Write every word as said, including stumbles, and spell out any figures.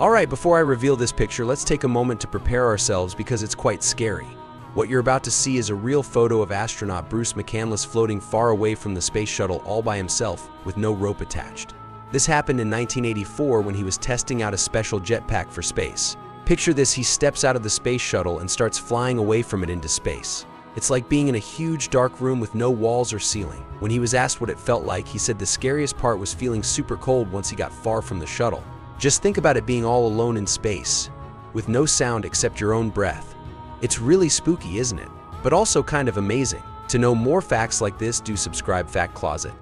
Alright, before I reveal this picture, let's take a moment to prepare ourselves because it's quite scary. What you're about to see is a real photo of astronaut Bruce McCandless floating far away from the space shuttle all by himself, with no rope attached. This happened in nineteen eighty-four when he was testing out a special jetpack for space. Picture this, he steps out of the space shuttle and starts flying away from it into space. It's like being in a huge dark room with no walls or ceiling. When he was asked what it felt like, he said the scariest part was feeling super cold once he got far from the shuttle. Just think about it, being all alone in space, with no sound except your own breath. It's really spooky, isn't it? But also kind of amazing. To know more facts like this, do subscribe Fact Closet.